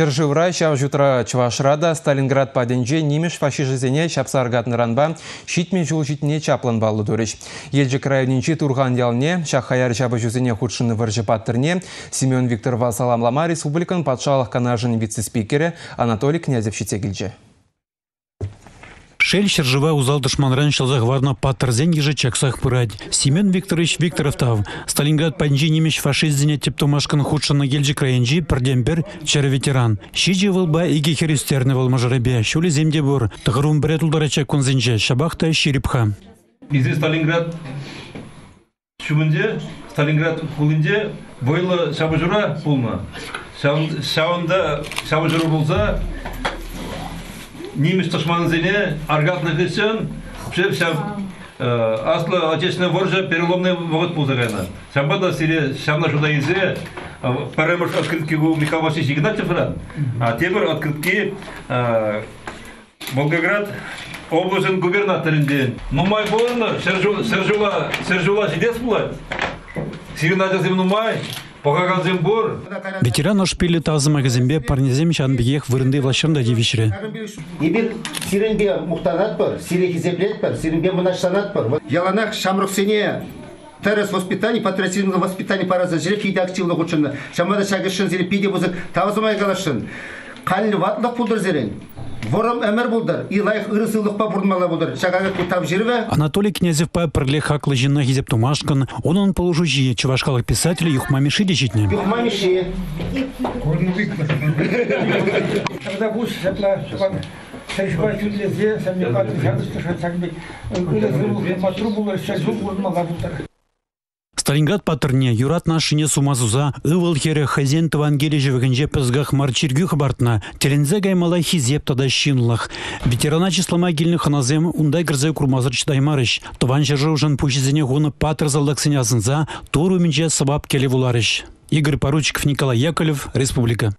Чержеврай, Чавжутра, Чвашрада, Сталинград, Паденже, Нимеш, Фашижезене, Чапсаргатна Ранба, Щитми, Жулчитне, Чаплан Балудурич. Ельджи Краевничи, Турган Ялне, Шахаяр, Чабажузене, Худшин, Варжепаттерне, Семен Викторов, Салам Лама, Республикан, Патшалах, Канажин, вице-спикере, Анатолий Князев, Щитегильджи. Шель Чержевай узал дышманран шалзахварна паттерзен еже чаксах пырать. Семен Викторович Викторовтав. Сталинград панджи немеш фашиззене тептомашкан худшана гельджи краенджи пардембер чер ветеран. Шиджи волба иги херистерны волмажаребе. Шули земдебур. Тахарум бред ударача конзенже. Шабахта и ширипха. Изи Сталинград шумынде, Сталинград хулынде, бойла шабажура пулма. Шаунда шабажура булза. Нимеш ташманзене, аргатных десен, вся асла отечественная воржа переломная вот пузырена. Шабада сире, шабна жудаизе, перемож открытки у Михаила Васильевича Игнатьева, а теперь открытки Волгоград облажен губернатор индиен. Ну май полно, сержула сидец была, сирена земну май. Ветеран ошпили тазыма кызембе парнезем чанбегех вырынды влашында девишре. Ебек сиренбе мухтанат бар, сиренбе землет бар, сиренбе мунаштанат бар. Яланах шамрухсене террас воспитание, патриотизм воспитание параза жрек иде активно учена. Шамада шагышын зире пиде бузык тазымай калашын. Калли ватлық пулдыр зерен. Вором эмер булдар, и лайх ырысылдық па бурнмала булдар. Шагагат кутам жирве. Анатолий Князев па парле хаклы жинна хизеп тумашкан. Он положу жие, чувашкалых писателей юхмамиши дечитне. Юхмамиши. Сталинград паттерне, юрат нашине сумазуза, ывыл хере хазен твангележи вегенже пызгах марчиргю хабартна, телензе гаймалай хизеп тадащинлах. Ветерана числама гильных аназем ундай грзе курмазар читаймарыш, тован жержы ужан пущезене гуны паттер залдаксенязынза, туру минже сабап келевуларыш. Игорь Поручиков, Николай Яковлев, Республика.